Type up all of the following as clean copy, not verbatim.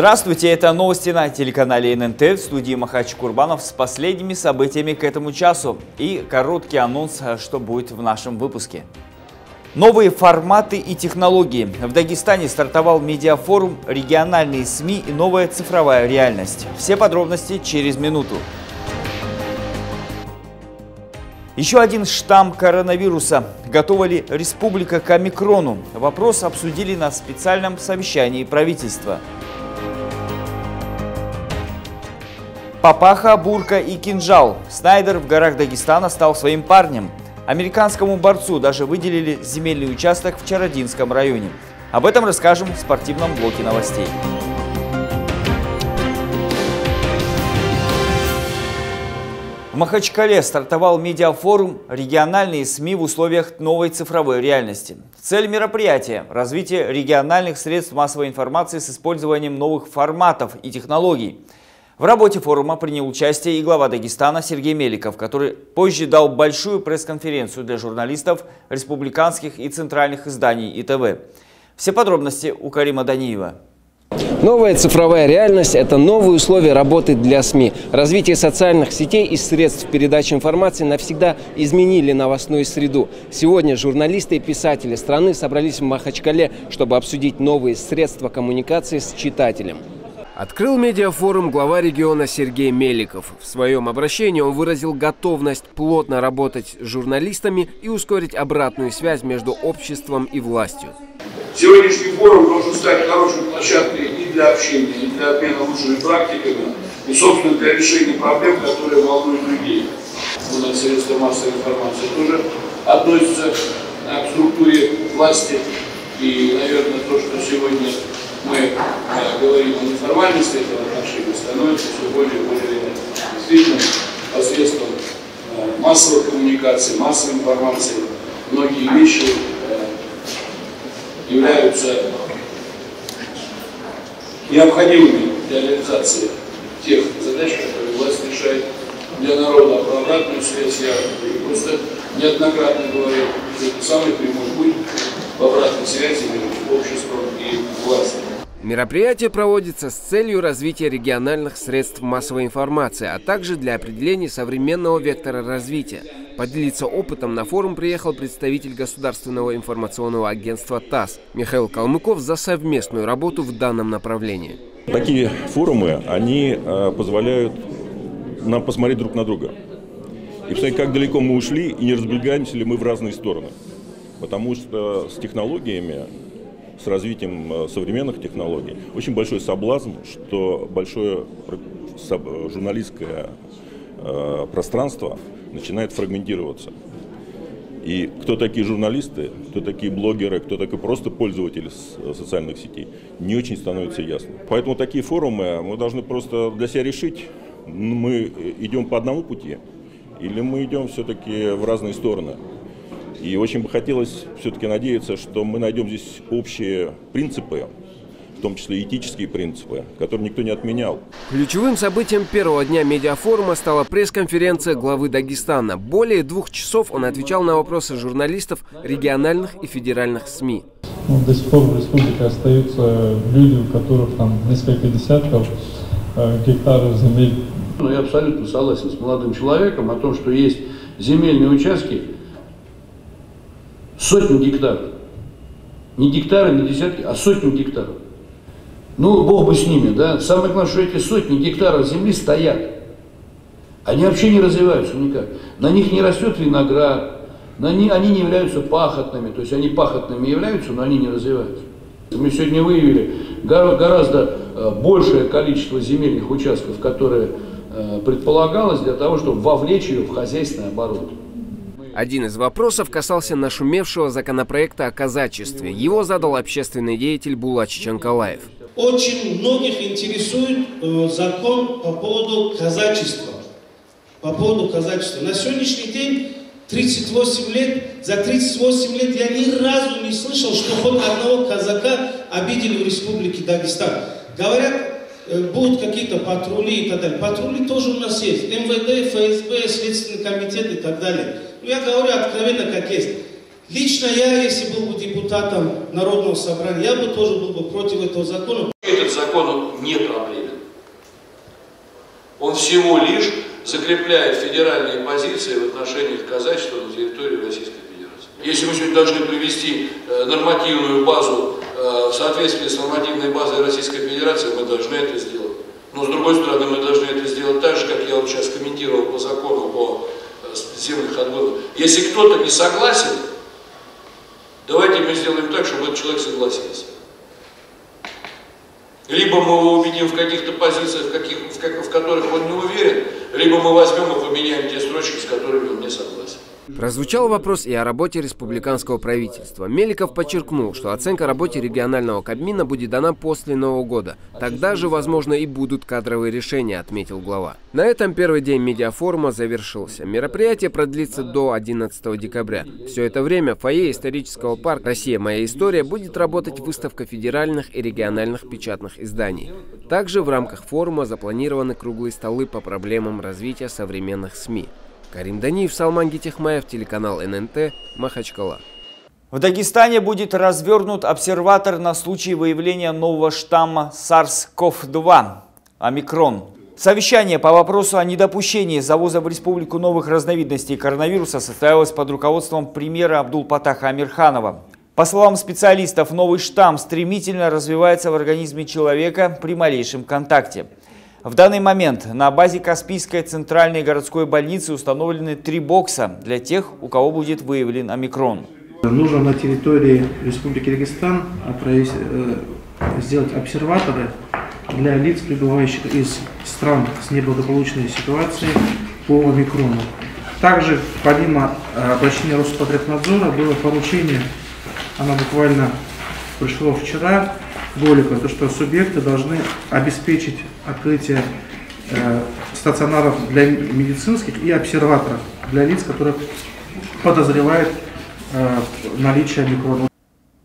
Здравствуйте, это новости на телеканале ННТ, в студии Махач Курбанов с последними событиями к этому часу и короткий анонс, что будет в нашем выпуске. Новые форматы и технологии. В Дагестане стартовал медиафорум «Региональные СМИ и новая цифровая реальность». Все подробности через минуту. Еще один штамм коронавируса. Готова ли республика к омикрону? Вопрос обсудили на специальном совещании правительства. Папаха, бурка и кинжал. Снайдер в горах Дагестана стал своим парнем. Американскому борцу даже выделили земельный участок в Чародинском районе. Об этом расскажем в спортивном блоке новостей. В Махачкале стартовал медиафорум «Региональные СМИ в условиях новой цифровой реальности». Цель мероприятия – развитие региональных средств массовой информации с использованием новых форматов и технологий. В работе форума принял участие и глава Дагестана Сергей Меликов, который позже дал большую пресс-конференцию для журналистов республиканских и центральных изданий и ТВ. Все подробности у Карима Даниева. Новая цифровая реальность – это новые условия работы для СМИ. Развитие социальных сетей и средств передачи информации навсегда изменили новостную среду. Сегодня журналисты и писатели страны собрались в Махачкале, чтобы обсудить новые средства коммуникации с читателем. Открыл медиафорум глава региона Сергей Меликов. В своем обращении он выразил готовность плотно работать с журналистами и ускорить обратную связь между обществом и властью. Сегодняшний форум должен стать хорошей площадкой и для общения, и для обмена лучшими практиками, и, собственно, для решения проблем, которые волнуют людей. У нас средства массовой информации тоже относятся к структуре власти. И, наверное, то, что сегодня мы говорим о неформальности этого отношения, становится все более и более действительным посредством массовой коммуникации, массовой информации. Многие вещи являются необходимыми для реализации тех задач, которые власть решает для народа. Про обратную связь я просто неоднократно говорил, что это самый прямой путь в обратной связи между обществом и властью. Мероприятие проводится с целью развития региональных средств массовой информации, а также для определения современного вектора развития. Поделиться опытом на форум приехал представитель Государственного информационного агентства ТАСС Михаил Калмыков за совместную работу в данном направлении. Такие форумы, они позволяют нам посмотреть друг на друга и посмотреть, как далеко мы ушли и не разбегаемся ли мы в разные стороны. Потому что с технологиями, с развитием современных технологий, очень большой соблазн, что большое журналистское пространство начинает фрагментироваться. И кто такие журналисты, кто такие блогеры, кто такой просто пользователь социальных сетей, не очень становится ясно. Поэтому такие форумы мы должны просто для себя решить, мы идем по одному пути или мы идем все-таки в разные стороны. И очень бы хотелось все-таки надеяться, что мы найдем здесь общие принципы, в том числе этические принципы, которые никто не отменял. Ключевым событием первого дня медиафорума стала пресс-конференция главы Дагестана. Более 2 часов он отвечал на вопросы журналистов региональных и федеральных СМИ. Ну, до сих пор в республике остаются люди, у которых там несколько десятков гектаров земель. Ну, я абсолютно согласен с молодым человеком о том, что есть земельные участки, сотни гектаров. Не гектары, не десятки, а сотни гектаров. Ну, бог бы с ними, да. Самое главное, что эти сотни гектаров земли стоят. Они вообще не развиваются никак. На них не растет виноград, они не являются пахотными. То есть они пахотными являются, но они не развиваются. Мы сегодня выявили гораздо большее количество земельных участков, которые предполагалось для того, чтобы вовлечь ее в хозяйственный оборот. Один из вопросов касался нашумевшего законопроекта о казачестве. Его задал общественный деятель Булачеченколаев. Очень многих интересует закон по поводу казачества. На сегодняшний день 38 лет, за 38 лет я ни разу не слышал, что хоть одного казака обидели в Республике Дагестан. Говорят, будут какие-то патрули и так далее. Патрули тоже у нас есть. МВД, ФСБ, Следственный комитет и так далее. Я говорю откровенно, как есть. Лично я, если был бы депутатом Народного собрания, я бы тоже был бы против этого закона. Этот закон не проблемен. Он всего лишь закрепляет федеральные позиции в отношении казачества на территории Российской Федерации. Если мы сегодня должны привести нормативную базу в соответствии с нормативной базой Российской Федерации, мы должны это сделать. Но с другой стороны, мы должны это сделать так же, как я вот сейчас комментировал по закону по земных отгонах. Если кто-то не согласен, давайте мы сделаем так, чтобы этот человек согласился. Либо мы его убедим в каких-то позициях, в которых он не уверен, либо мы возьмем и поменяем те строчки, с которыми он не согласен. Прозвучал вопрос и о работе республиканского правительства. Меликов подчеркнул, что оценка работе регионального кабмина будет дана после Нового года. Тогда же, возможно, и будут кадровые решения, отметил глава. На этом первый день медиафорума завершился. Мероприятие продлится до 11 декабря. Все это время в фойе исторического парка «Россия. Моя история» будет работать выставка федеральных и региональных печатных изданий. Также в рамках форума запланированы круглые столы по проблемам развития современных СМИ. Карим Даниев, Салман Гитихмаев, телеканал ННТ, Махачкала. В Дагестане будет развернут обсерватор на случай выявления нового штамма SARS-CoV-2 «Омикрон». Совещание по вопросу о недопущении завоза в республику новых разновидностей коронавируса состоялось под руководством премьера Абдулпатаха Амирханова. По словам специалистов, новый штамм стремительно развивается в организме человека при малейшем контакте. В данный момент на базе Каспийской центральной городской больницы установлены 3 бокса для тех, у кого будет выявлен омикрон. Нужно на территории Республики Дагестан сделать обсерваторы для лиц, прибывающих из стран с неблагополучной ситуацией по омикрону. Также, помимо обращения Роспотребнадзора, было поручение, оно буквально пришло вчера, Голика, то, что субъекты должны обеспечить открытие стационаров для медицинских и обсерваторов для лиц, которые подозревают наличие омикрона.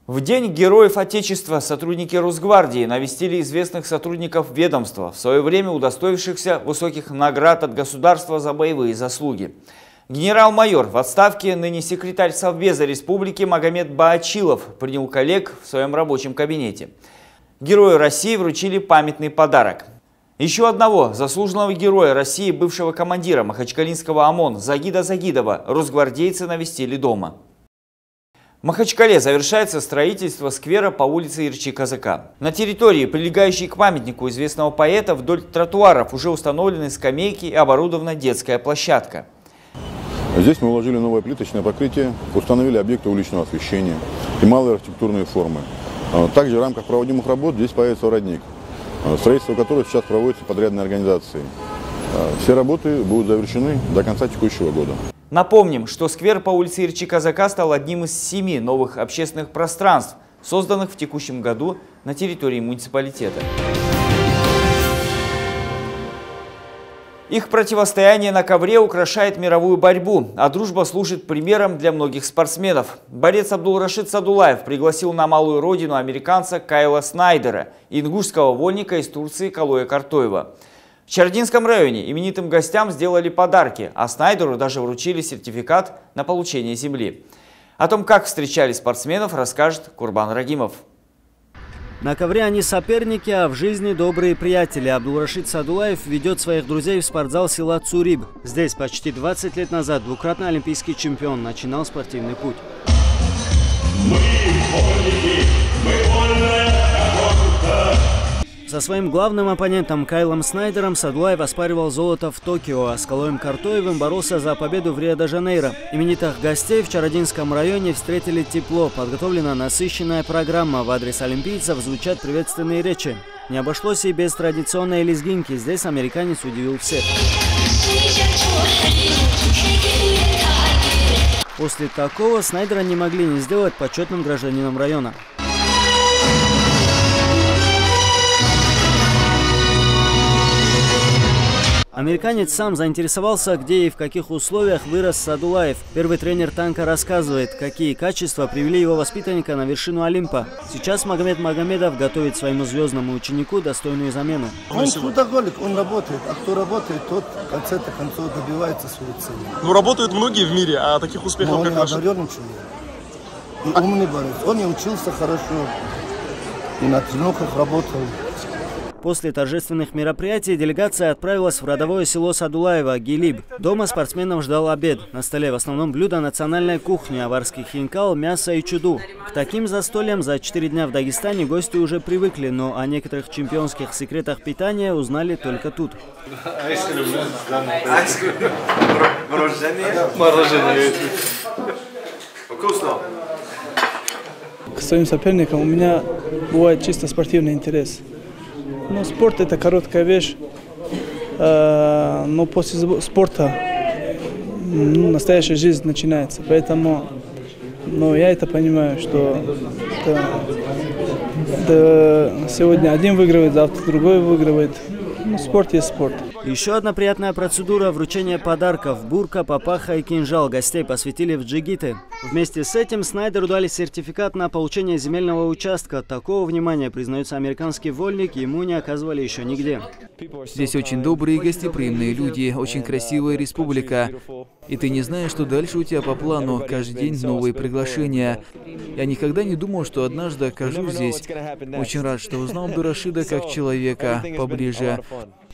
В День Героев Отечества сотрудники Росгвардии навестили известных сотрудников ведомства, в свое время удостоившихся высоких наград от государства за боевые заслуги. Генерал-майор в отставке, ныне секретарь Совбеза республики Магомед Баачилов принял коллег в своем рабочем кабинете. Герою России вручили памятный подарок. Еще одного заслуженного героя России, бывшего командира махачкалинского ОМОН Загида Загидова, росгвардейцы навестили дома. В Махачкале завершается строительство сквера по улице Ирчи-Казака. На территории, прилегающей к памятнику известного поэта, вдоль тротуаров уже установлены скамейки и оборудована детская площадка. Здесь мы вложили новое плиточное покрытие, установили объекты уличного освещения и малые архитектурные формы. Также в рамках проводимых работ здесь появится родник, строительство которого сейчас проводится подрядной организацией. Все работы будут завершены до конца текущего года. Напомним, что сквер по улице Ирчи-Казака стал одним из 7 новых общественных пространств, созданных в текущем году на территории муниципалитета. Их противостояние на ковре украшает мировую борьбу, а дружба служит примером для многих спортсменов. Борец Абдул-Рашид Садулаев пригласил на малую родину американца Кайла Снайдера и ингушского вольника из Турции Калоя Картоева. В Чародинском районе именитым гостям сделали подарки, а Снайдеру даже вручили сертификат на получение земли. О том, как встречали спортсменов, расскажет Курбан Рагимов. На ковре они соперники, а в жизни добрые приятели. Абдул-Рашид Садулаев ведет своих друзей в спортзал села Цуриб. Здесь почти 20 лет назад двукратный олимпийский чемпион начинал спортивный путь. Мы вольники, мы вольная охота. Со своим главным оппонентом Кайлом Снайдером Садулаев оспаривал золото в Токио, а с Калоем Картоевым боролся за победу в Рио-де-Жанейро. Именитых гостей в Чародинском районе встретили тепло. Подготовлена насыщенная программа. В адрес олимпийцев звучат приветственные речи. Не обошлось и без традиционной лезгинки. Здесь американец удивил всех. После такого Снайдера не могли не сделать почетным гражданином района. Американец сам заинтересовался, где и в каких условиях вырос Садулаев. Первый тренер танка рассказывает, какие качества привели его воспитанника на вершину Олимпа. Сейчас Магомед Магомедов готовит своему звездному ученику достойную замену. Он трудоголик, он работает, а кто работает, тот в конце-то концов добивается своей цели. Ну, работают многие в мире, а таких успехов как наш. И умный борец. Он и учился хорошо, и на тренировках работал. После торжественных мероприятий делегация отправилась в родовое село Садулаева, Гилиб. Дома спортсменов ждал обед. На столе в основном блюда национальной кухни, аварский хинкал, мясо и чуду. К таким застольям за 4 дня в Дагестане гости уже привыкли, но о некоторых чемпионских секретах питания узнали только тут. Мороженое. Вкусно. К своим соперникам у меня бывает чисто спортивный интерес. Ну, спорт – это короткая вещь, но после спорта настоящая жизнь начинается. Поэтому я это понимаю, что сегодня один выигрывает, завтра другой выигрывает. Ну, спорт есть спорт. Еще одна приятная процедура – вручение подарков. Бурка, папаха и кинжал гостей посвятили в джигиты. Вместе с этим Снайдеру дали сертификат на получение земельного участка. Такого внимания, признается американский вольник, ему не оказывали еще нигде. Здесь очень добрые, гостеприимные люди, очень красивая республика. И ты не знаешь, что дальше у тебя по плану. Каждый день новые приглашения. Я никогда не думал, что однажды окажусь здесь. Очень рад, что узнал Абдул-Рашида как человека поближе.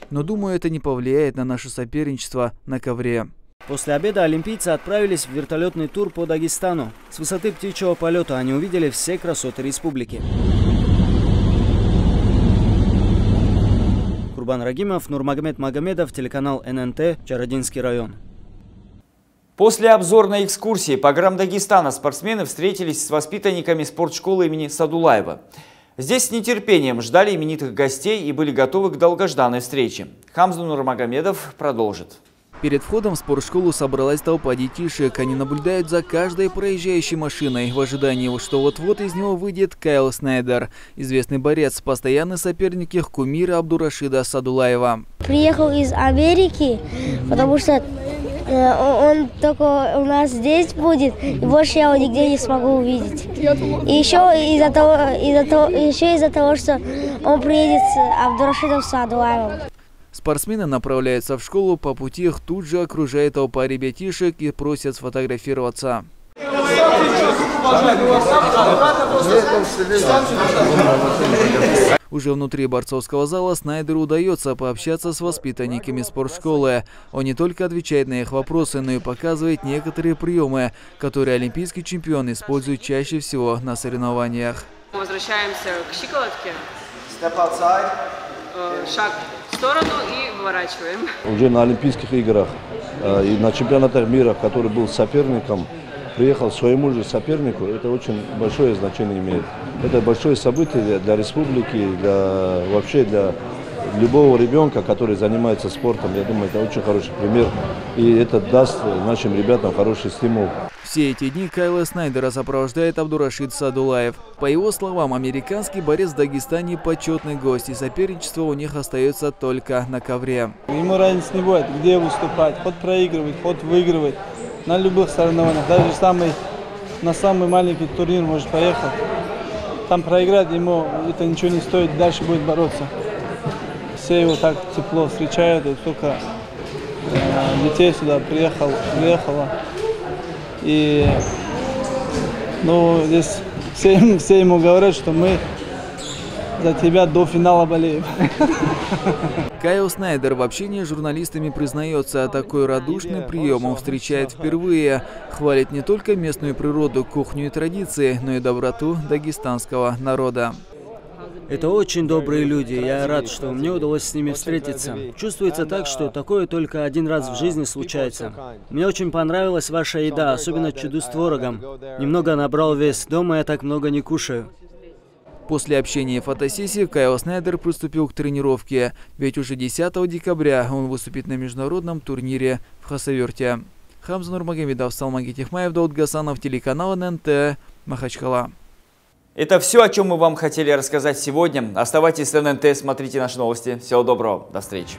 Но думаю, это не повлияет на наше соперничество на ковре. После обеда олимпийцы отправились в вертолетный тур по Дагестану. С высоты птичьего полета они увидели все красоты республики. Курбан Рагимов, Нурмагомед Магомедов, телеканал ННТ, Чародинский район. После обзорной экскурсии по горам Дагестана спортсмены встретились с воспитанниками спортшколы имени Садулаева. Здесь с нетерпением ждали именитых гостей и были готовы к долгожданной встрече. Хамза Нурмагомедов продолжит. Перед входом в спортшколу собралась толпа детишек. Они наблюдают за каждой проезжающей машиной в ожидании, что вот-вот из него выйдет Кайл Снайдер, известный борец, постоянный соперник их кумира Абдул-Рашида Садулаева. Приехал из Америки, потому что он только у нас здесь будет, и больше я его нигде не смогу увидеть. И еще из-за того, что он приедет с Абдул-Рашидом Садулаевым. Спортсмены направляются в школу, по пути их тут же окружает толпа ребятишек и просят сфотографироваться. Уже внутри борцовского зала Снайдеру удается пообщаться с воспитанниками спортшколы. Он не только отвечает на их вопросы, но и показывает некоторые приемы, которые олимпийский чемпион использует чаще всего на соревнованиях. Мы возвращаемся к щиколотке. Шаг в сторону и выворачиваем. Уже на Олимпийских играх и на чемпионатах мира, который был соперником, приехал своему же сопернику, это очень большое значение имеет. Это большое событие для республики, вообще для любого ребенка, который занимается спортом. Я думаю, это очень хороший пример, и это даст нашим ребятам хороший стимул. Все эти дни Кайла Снайдера сопровождает Абдул-Рашид Садулаев. По его словам, американский борец в Дагестане почетный гость, и соперничество у них остается только на ковре. Ему разницы не будет, где выступать, хоть проигрывать, хоть выигрывать. На любых соревнованиях, даже на самый маленький турнир может поехать. Там проиграть ему это ничего не стоит, дальше будет бороться. Все его так тепло встречают, и столько детей сюда приехало. И здесь все ему говорят, что мы за тебя до финала болеем. Кайл Снайдер в общении с журналистами признается, такой радушный прием он встречает впервые. Хвалит не только местную природу, кухню и традиции, но и доброту дагестанского народа. Это очень добрые люди. Я рад, что мне удалось с ними встретиться. Чувствуется так, что такое только один раз в жизни случается. Мне очень понравилась ваша еда, особенно чуду с творогом. Немного набрал вес. Дома я так много не кушаю. После общения и фотосессии Кайл Снайдер приступил к тренировке, ведь уже 10 декабря он выступит на международном турнире в Хасаверте. Хамза Нурмагомедов, Салман Гитихмаев, Дауд Гасанов, телеканал ННТ, Махачкала. Это все, о чем мы вам хотели рассказать сегодня. Оставайтесь с ННТ, смотрите наши новости. Всего доброго, до встречи.